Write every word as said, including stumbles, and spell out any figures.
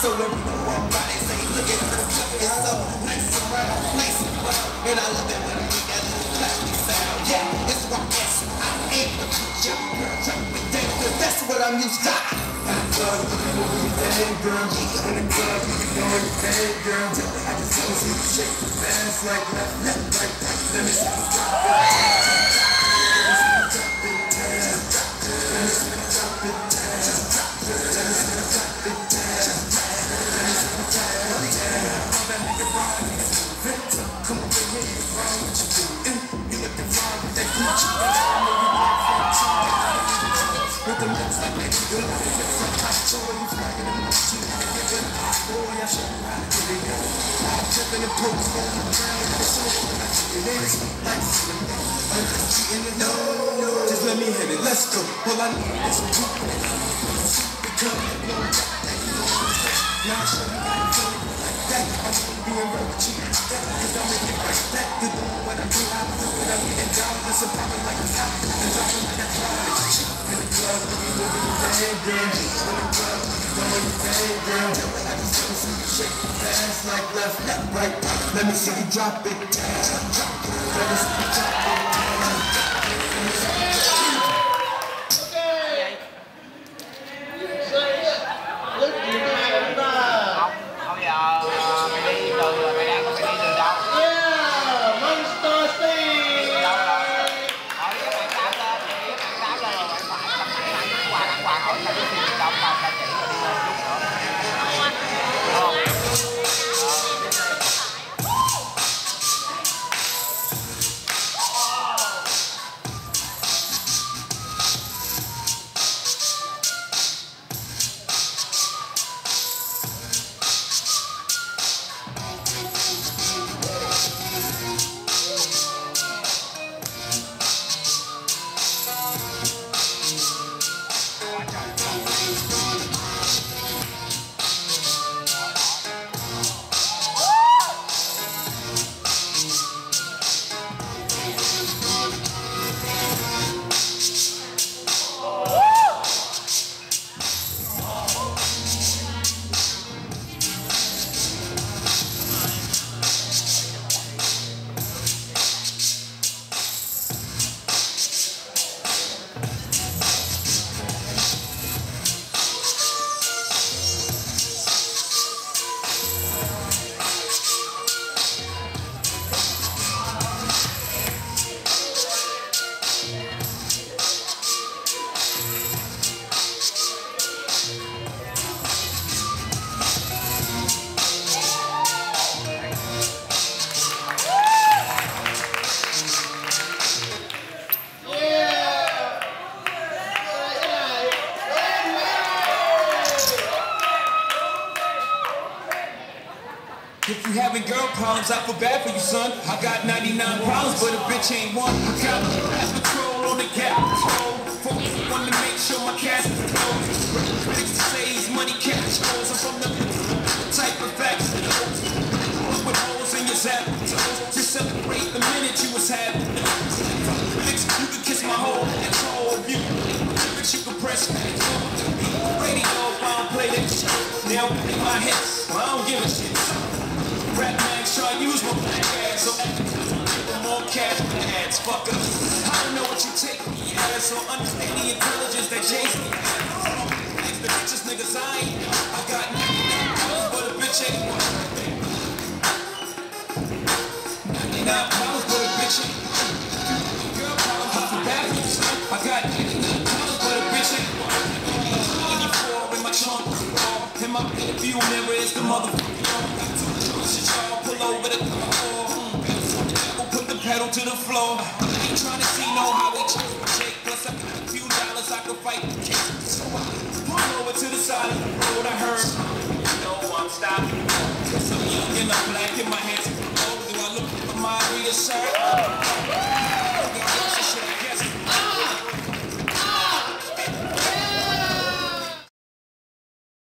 So everybody say, look at this, it's so nice around, nice and round, and I love it when I get that little clappy sound. Yeah, it's my passion, I ain't the future, girl, drop me down, cause that's what I'm used to. I love you, you bad girl, in the club, you know you bad girl. I just wanna see you shake your ass like left, left, right, right, let me see you drop it. Drop it down, drop it down, just drop it down, drop it down. And the post on the ground, so it is like cheating and no, no. Just let me hit it, let's go. All I need is some poop. Become no that. Now I show you how to like that. I'm gonna be a real cheater. Cause I make it right back. They're doing what I do, I do what I need and down. It's a problem like it's hot. It's all like I try. In the club, we do it bad, girl. In the club, we do it bad, girl. I just wanna see you shake your ass like left, left, right, right. Let me see you drop it down. Drop it down. Let me see you drop it down. Okay. Lúc thứ hai chúng ta. Không, bây giờ mình đi từ rồi, mày đang có phải đi từ đâu? Yeah, Monster City. Đâu rồi? Hỏi các bạn tám lên, chỉ các bạn tám lên rồi bạn phải cầm cái này cái quà tặng quà hỏi là đi từ đâu mà ta chỉ là đi lên chút nữa. Không. If you having girl problems, I feel bad for you, son. I got ninety-nine problems, but a bitch ain't one. I got ass patrol on the gap patrol. Folks wanna make sure my cash is closed. Critics to say he's money cash flows. I'm from the type of facts that holds. Put holes in your zap toes. Just celebrate the minute you was having. Critics, you can kiss my hole. It's all of you. Critics, you can press back. Radio, if I don't play that shit. Now in my hits, I don't give a shit. Rap mags try to use my black ass, so I'm more cash than ads, fuck up. I don't know what you take me as, so understand the intelligence that Jay's me at. Thanks to bitches, niggas, I ain't. I got ninety-nine problems, but a bitch ain't one. ninety-nine problems, but a bitch ain't one. Girl problems, I feel bad for you, son. I got ninety-nine problems, but a bitch ain't one. eighty-four in my trunk, in my interview mirror is the motherfucker. Pull over the floor. We'll put the pedal to the floor. I ain't trying to see no highway check. Plus I got a few dollars I could fight the case. So I pull over to the side of the road. I heard, you know I'm stopping. Cause I'm young and I'm black and my hands are cold. Do I look for my reassurance?